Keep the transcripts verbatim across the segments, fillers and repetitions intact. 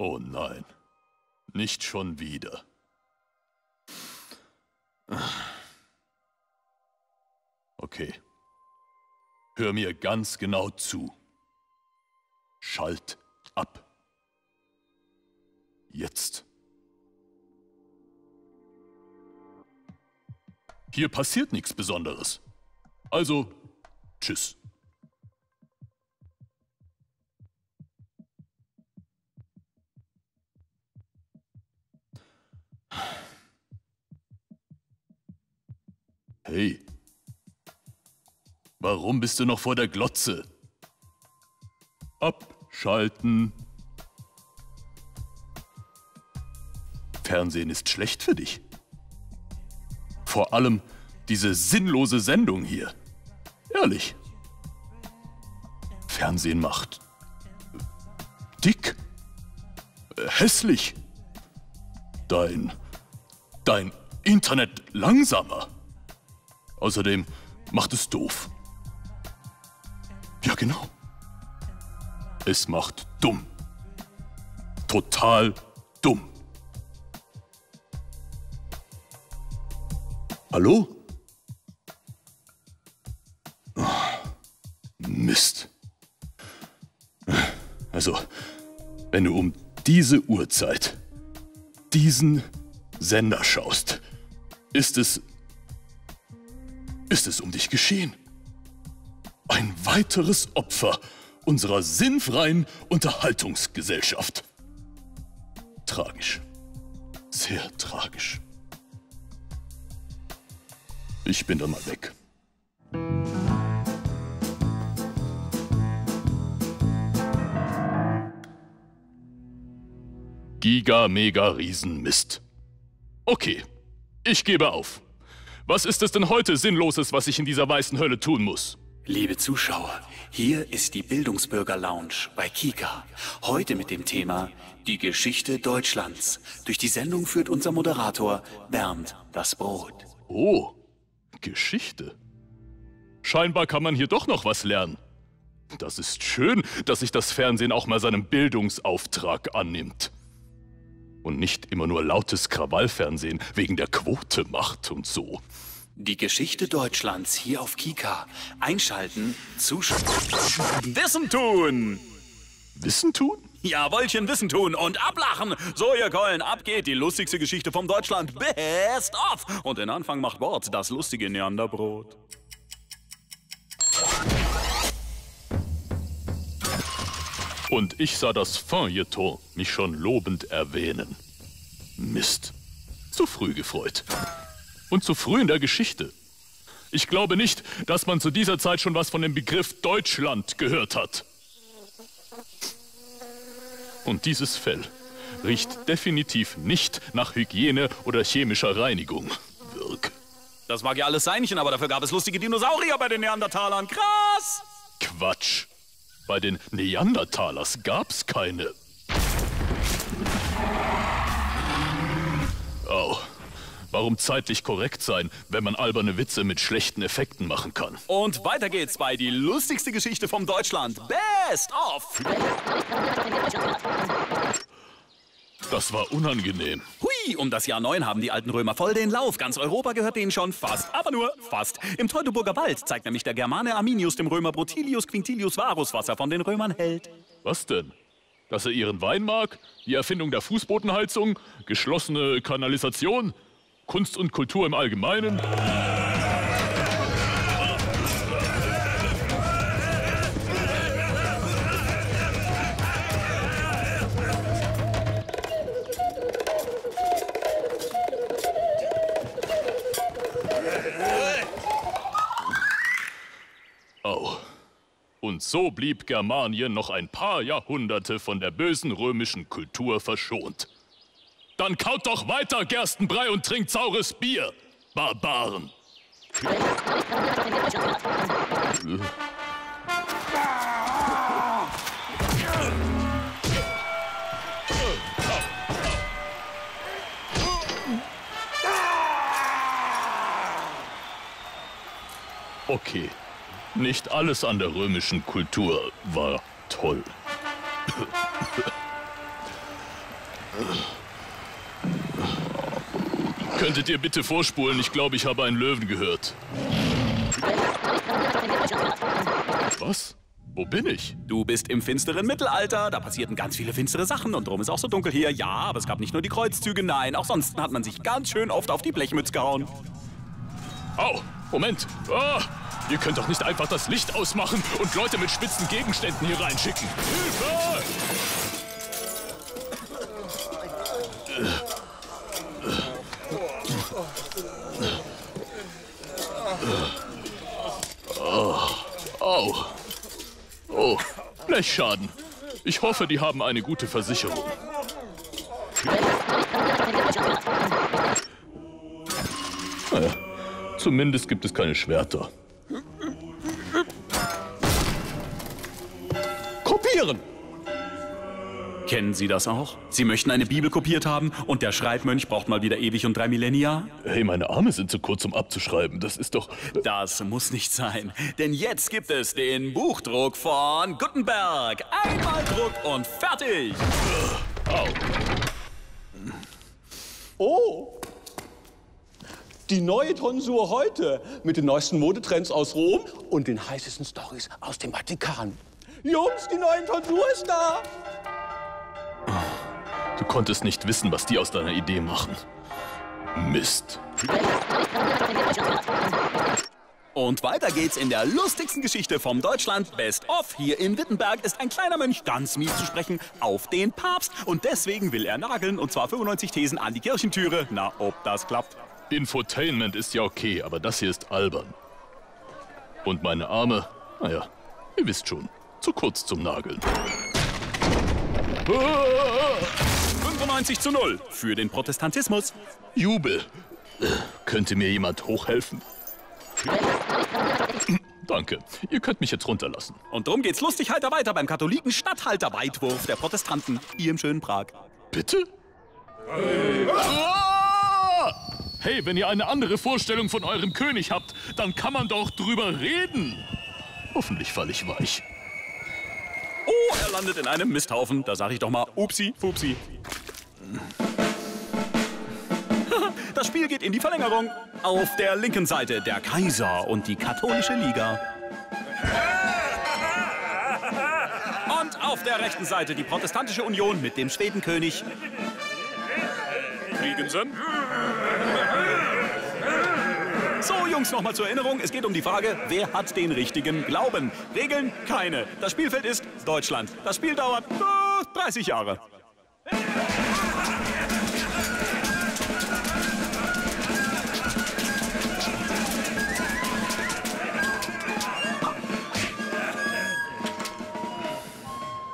Oh nein, nicht schon wieder. Okay. Hör mir ganz genau zu. Schalt ab. Jetzt. Hier passiert nichts Besonderes. Also, tschüss. Hey. Warum bist du noch vor der Glotze? Abschalten. Fernsehen ist schlecht für dich. Vor allem diese sinnlose Sendung hier. Ehrlich. Fernsehen macht dick, hässlich, dein, dein Internet langsamer. Außerdem macht es doof. Ja, genau. Es macht dumm. Total dumm. Hallo? Oh, Mist. Also, wenn du um diese Uhrzeit diesen Sender schaust, ist es... ist es um dich geschehen. Ein weiteres Opfer unserer sinnfreien Unterhaltungsgesellschaft. Tragisch. Sehr tragisch. Ich bin dann mal weg. Giga, mega, riesen, Mist. Okay, ich gebe auf. Was ist es denn heute Sinnloses, was ich in dieser weißen Hölle tun muss? Liebe Zuschauer, hier ist die Bildungsbürger-Lounge bei KiKA. Heute mit dem Thema die Geschichte Deutschlands. Durch die Sendung führt unser Moderator Bernd das Brot. Oh, Geschichte. Scheinbar kann man hier doch noch was lernen. Das ist schön, dass sich das Fernsehen auch mal seinem Bildungsauftrag annimmt. Und nicht immer nur lautes Krawallfernsehen wegen der Quote macht und so. Die Geschichte Deutschlands hier auf KiKA. Einschalten, zuschauen. Wissen tun! Wissen tun? Jawollchen, Wissen tun und ablachen. So, ihr Keulen, ab geht die lustigste Geschichte vom Deutschland. Best of! Und den Anfang macht Bord, das lustige Neanderbrot. Und ich sah das Feuilleton mich schon lobend erwähnen. Mist. Zu früh gefreut. Und zu früh in der Geschichte. Ich glaube nicht, dass man zu dieser Zeit schon was von dem Begriff Deutschland gehört hat. Und dieses Fell riecht definitiv nicht nach Hygiene oder chemischer Reinigung. Wirk. Das mag ja alles Seinchen, aber dafür gab es lustige Dinosaurier bei den Neandertalern. Krass! Quatsch. Bei den Neandertalers gab's keine. Oh, warum zeitlich korrekt sein, wenn man alberne Witze mit schlechten Effekten machen kann? Und weiter geht's bei die lustigste Geschichte vom Deutschland. Best of! Das war unangenehm. Hui, um das Jahr neun haben die alten Römer voll den Lauf. Ganz Europa gehört denen schon fast, aber nur fast. Im Teutoburger Wald zeigt nämlich der Germane Arminius dem Römer Brutilius Quintilius Varus, was er von den Römern hält. Was denn? Dass er ihren Wein mag? Die Erfindung der Fußbodenheizung? Geschlossene Kanalisation? Kunst und Kultur im Allgemeinen? Und so blieb Germanien noch ein paar Jahrhunderte von der bösen römischen Kultur verschont. Dann kaut doch weiter, Gerstenbrei, und trinkt saures Bier, Barbaren! Okay. Nicht alles an der römischen Kultur war toll. Könntet ihr bitte vorspulen? Ich glaube, ich habe einen Löwen gehört. Was? Wo bin ich? Du bist im finsteren Mittelalter. Da passierten ganz viele finstere Sachen und drum ist auch so dunkel hier. Ja, aber es gab nicht nur die Kreuzzüge, nein. Auch sonst hat man sich ganz schön oft auf die Blechmütze gehauen. Au! Moment! Ah, ihr könnt doch nicht einfach das Licht ausmachen und Leute mit spitzen Gegenständen hier reinschicken. Hilfe! Au. Oh, Blechschaden. Ich hoffe, die haben eine gute Versicherung. Naja, zumindest gibt es keine Schwerter. Kopieren! Kennen Sie das auch? Sie möchten eine Bibel kopiert haben und der Schreibmönch braucht mal wieder ewig und drei Millennia? Hey, meine Arme sind zu kurz, um abzuschreiben. Das ist doch... Das muss nicht sein, denn jetzt gibt es den Buchdruck von Gutenberg. Einmal Druck und fertig! Oh! Die neue Tonsur heute mit den neuesten Modetrends aus Rom und den heißesten Stories aus dem Vatikan. Jungs, die neue Tonsur ist da! Du konntest nicht wissen, was die aus deiner Idee machen. Mist. Und weiter geht's in der lustigsten Geschichte vom Deutschland Best of. Hier in Wittenberg ist ein kleiner Mönch ganz mies zu sprechen auf den Papst. Und deswegen will er nageln, und zwar fünfundneunzig Thesen an die Kirchentüre. Na, ob das klappt? Infotainment ist ja okay, aber das hier ist albern. Und meine Arme, naja, ihr wisst schon, zu kurz zum Nageln. fünfundneunzig zu null für den Protestantismus. Jubel. Könnte mir jemand hochhelfen? Danke. Ihr könnt mich jetzt runterlassen. Und drum geht's lustig heiter weiter beim Katholiken Statthalterweitwurf der Protestanten hier im schönen Prag. Bitte? Hey. Ah! Hey, wenn ihr eine andere Vorstellung von eurem König habt, dann kann man doch drüber reden. Hoffentlich falle ich weich. Oh, er landet in einem Misthaufen. Da sag ich doch mal, upsi, fupsi. Das Spiel geht in die Verlängerung. Auf der linken Seite der Kaiser und die katholische Liga. Und auf der rechten Seite die protestantische Union mit dem Schwedenkönig. Kriegen Sie? So, Jungs, nochmal zur Erinnerung. Es geht um die Frage, wer hat den richtigen Glauben? Regeln? Keine. Das Spielfeld ist Deutschland. Das Spiel dauert äh, dreißig Jahre.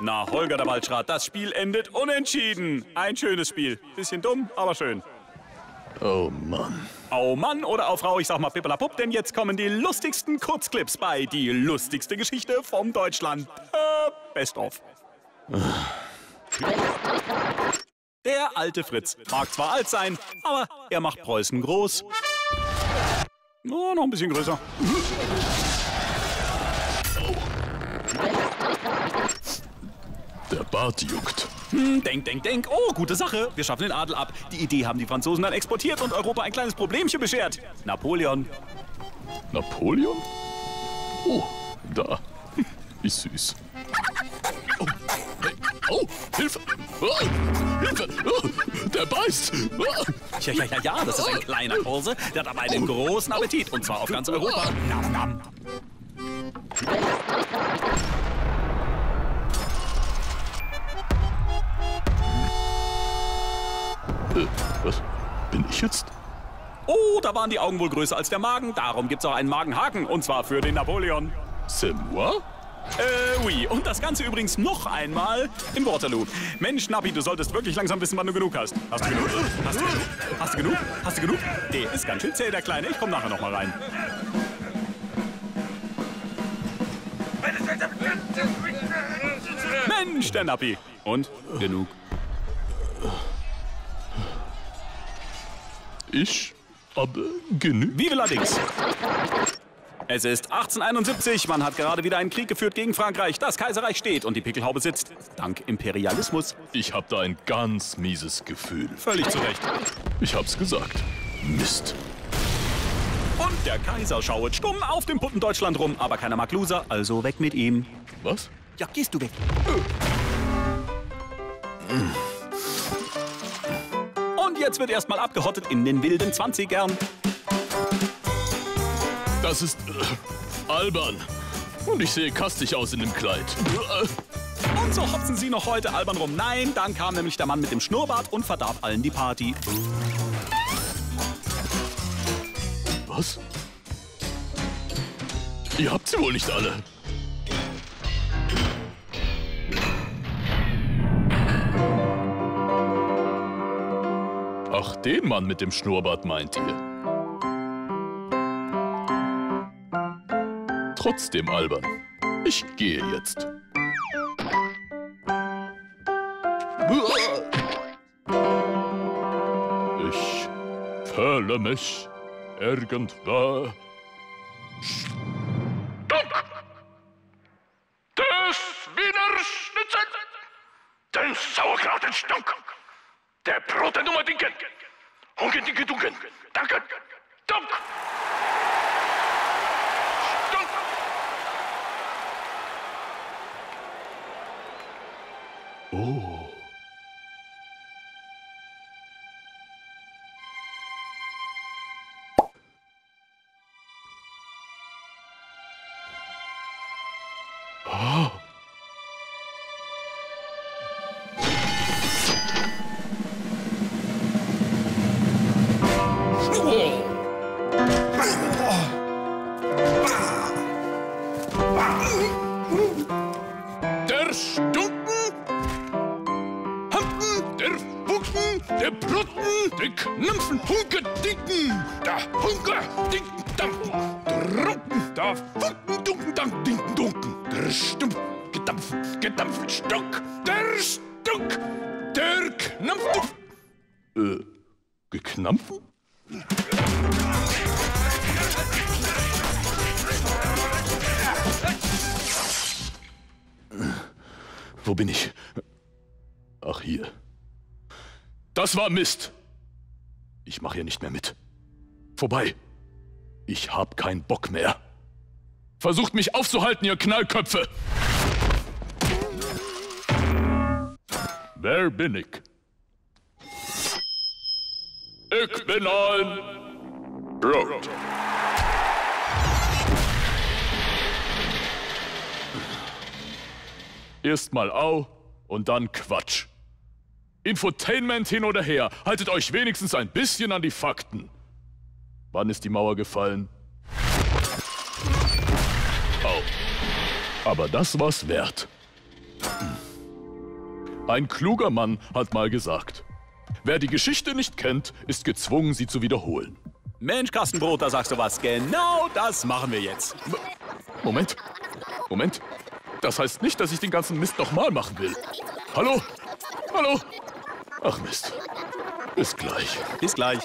Na, Holger der Waldschrat, das Spiel endet unentschieden. Ein schönes Spiel. Bisschen dumm, aber schön. Oh Mann. Oh Mann oder oh Frau, ich sag mal pippelapupp, denn jetzt kommen die lustigsten Kurzclips bei die lustigste Geschichte vom Deutschland. Äh, best of. Der alte Fritz mag zwar alt sein, aber er macht Preußen groß. Oh, noch ein bisschen größer. Der Bart juckt. Hm, denk, denk, denk. Oh, gute Sache. Wir schaffen den Adel ab. Die Idee haben die Franzosen dann exportiert und Europa ein kleines Problemchen beschert. Napoleon. Napoleon? Oh, da. Wie süß. Oh, hey. Oh Hilfe. Oh, Hilfe. Oh, der beißt. Oh. Ja, ja, ja, ja. Das ist ein kleiner Korse. Der hat aber einen großen Appetit. Und zwar auf ganz Europa. Nam, nam. Was? Bin ich jetzt? Oh, da waren die Augen wohl größer als der Magen. Darum gibt's auch einen Magenhaken. Und zwar für den Napoleon. C'est moi? Äh, oui. Und das Ganze übrigens noch einmal im Waterloo. Mensch, Nappi, du solltest wirklich langsam wissen, wann du genug hast. Hast du genug? Hast du genug? Hast du genug? Hast du genug? Der ist ganz schön zäh, der Kleine. Ich komm nachher noch mal rein. Mensch, der Nappi. Und? Genug. Ich habe genügend. Vive la Dix! Es ist achtzehnhunderteinundsiebzig, man hat gerade wieder einen Krieg geführt gegen Frankreich, das Kaiserreich steht und die Pickelhaube sitzt, dank Imperialismus. Ich hab da ein ganz mieses Gefühl. Völlig zu Recht. Ich hab's gesagt. Mist. Und der Kaiser schauet stumm auf dem Puppen Deutschland rum, aber keiner mag Loser, also weg mit ihm. Was? Ja, gehst du weg. Und jetzt wird erstmal abgehottet in den wilden Zwanzigern. Das ist äh, albern. Und ich sehe kastig aus in dem Kleid. Und so hopsen sie noch heute albern rum. Nein, dann kam nämlich der Mann mit dem Schnurrbart und verdarb allen die Party. Was? Ihr habt sie wohl nicht alle. Ach, den Mann mit dem Schnurrbart meint ihr? Trotzdem albern. Ich gehe jetzt. Ich fühle mich irgendwo stumm. Das Wiener Schnitzel, den Sauerkraut in Stunk, der Brote Nummer Dinken, Hunger Dinken Dunken, Danke, Dunk. Oh. Oh. Der Stunk. Der Brutten, der Knampfen, Hunke, Dicken, der Hunke, Dicken, Dampfen, Drucken, der Funken, Dunken, Dank, Dinken, Dunken, der Stunk, Gedampfen, Gedampfen, Stunk, der Stunk, der Knampfen. Äh, geknampfen? Wo bin ich? Ach, hier. Das war Mist. Ich mache hier nicht mehr mit. Vorbei. Ich hab keinen Bock mehr. Versucht mich aufzuhalten, ihr Knallköpfe. Wer bin ich? Ich bin ein Brot. Erstmal au und dann Quatsch. Infotainment hin oder her, haltet euch wenigstens ein bisschen an die Fakten. Wann ist die Mauer gefallen? Au. Aber das war's wert. Ein kluger Mann hat mal gesagt, wer die Geschichte nicht kennt, ist gezwungen, sie zu wiederholen. Mensch, Kastenbrot, da sagst du was. Genau das machen wir jetzt. Moment, Moment. Das heißt nicht, dass ich den ganzen Mist nochmal machen will. Hallo? Hallo? Ach Mist. Bis gleich. Bis gleich.